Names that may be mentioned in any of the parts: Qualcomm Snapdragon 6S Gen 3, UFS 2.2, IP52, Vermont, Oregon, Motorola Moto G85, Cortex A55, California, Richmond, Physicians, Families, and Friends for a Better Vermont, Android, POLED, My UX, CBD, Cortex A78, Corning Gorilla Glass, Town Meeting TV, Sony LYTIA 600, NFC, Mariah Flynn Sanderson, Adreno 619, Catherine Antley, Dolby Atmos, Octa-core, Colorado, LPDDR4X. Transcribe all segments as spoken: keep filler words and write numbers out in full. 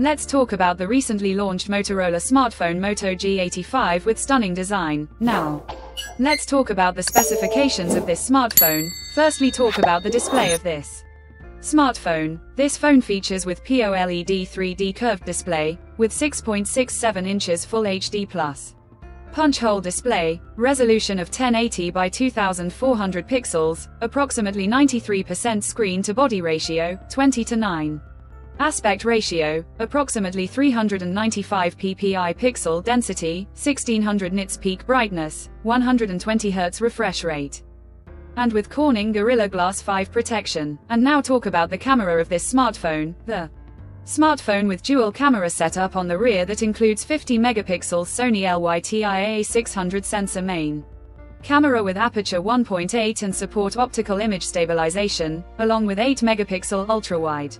Let's talk about the recently launched Motorola smartphone Moto G eighty-five with stunning design. Now, let's talk about the specifications of this smartphone. Firstly, talk about the display of this smartphone. This phone features with POLED three D curved display, with six point six seven inches Full H D plus. Punch-hole display, resolution of ten eighty by two thousand four hundred pixels, approximately ninety-three percent screen-to-body ratio, twenty to nine. Aspect ratio, approximately three hundred ninety-five P P I pixel density, sixteen hundred nits peak brightness, one hundred twenty hertz refresh rate. And with Corning Gorilla Glass five protection. And now talk about the camera of this smartphone. The smartphone with dual camera setup on the rear that includes fifty megapixel Sony LYTIA six hundred sensor main camera with aperture one point eight and support optical image stabilization, along with eight megapixel ultra-wide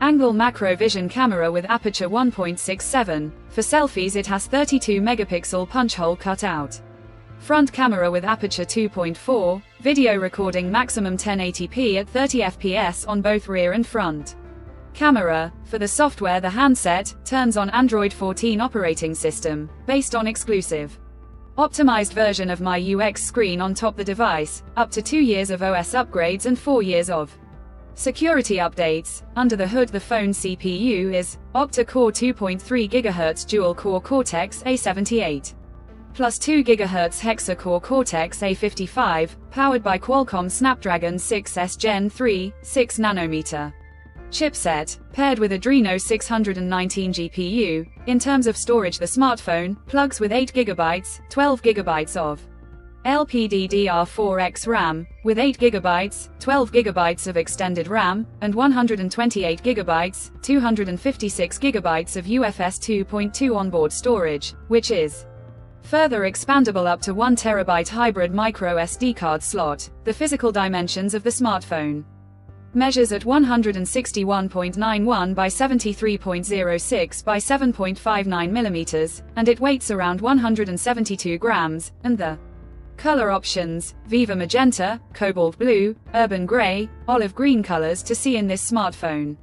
angle macro vision camera with aperture one point six seven, for selfies it has thirty-two megapixel punch hole cutout. Front camera with aperture two point four, video recording maximum ten eighty p at thirty F P S on both rear and front camera. For the software, the handset turns on Android fourteen operating system, based on exclusive optimized version of My U X screen on top the device, up to two years of O S upgrades and four years of security updates. Under the hood, the phone C P U is Octa-core two point three gigahertz dual-core Cortex A seventy-eight, plus two gigahertz hexa-core Cortex A fifty-five, powered by Qualcomm Snapdragon six S Gen three, six nanometer chipset, paired with Adreno six hundred nineteen G P U. In terms of storage, the smartphone plugs with eight gigabytes, twelve gigabytes of L P D D R four X RAM, with eight gigabytes, twelve gigabytes of extended RAM, and one hundred twenty-eight gigabytes, two hundred fifty-six gigabytes of U F S two point two onboard storage, which is further expandable up to one terabyte hybrid micro S D card slot. The physical dimensions of the smartphone measures at one hundred sixty-one point nine one by seventy-three point zero six by seven point five nine millimeters, and it weighs around one hundred seventy-two grams, and the color options, Viva Magenta, Cobalt Blue, Urban Grey, Olive Green colors to see in this smartphone.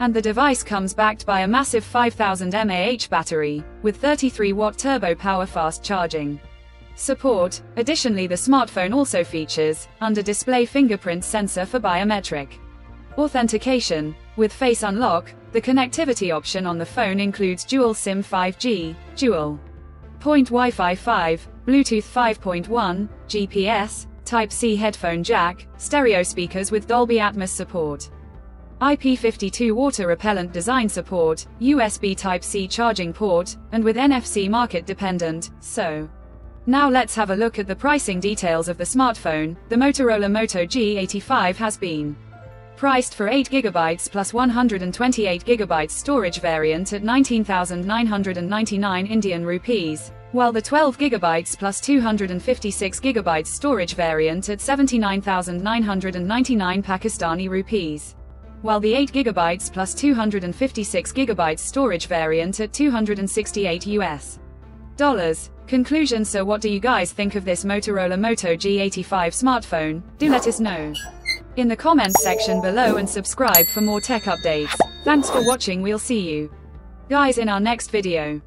And the device comes backed by a massive five thousand milliamp hour battery, with thirty-three watt turbo power fast charging support. Additionally, the smartphone also features, under display, fingerprint sensor for biometric authentication. With Face Unlock, the connectivity option on the phone includes dual SIM five G, dual point Wi-Fi five, Bluetooth five point one, G P S, Type C headphone jack, stereo speakers with Dolby Atmos support, I P fifty-two water repellent design support, U S B Type C charging port, and with N F C market dependent. So, now let's have a look at the pricing details of the smartphone. The Motorola Moto G eighty-five has been priced for eight gigabytes plus one hundred twenty-eight gigabytes storage variant at nineteen thousand nine hundred ninety-nine Indian rupees, while the twelve gigabytes plus two hundred fifty-six gigabytes storage variant at seventy-nine thousand nine hundred ninety-nine Pakistani rupees, while the eight gigabytes plus two hundred fifty-six gigabytes storage variant at two hundred sixty-eight U S dollars. Conclusion: so what do you guys think of this Motorola Moto G eighty-five smartphone? Do let us know in the comments section below, and subscribe for more tech updates. Thanks for watching. We'll see you guys in our next video.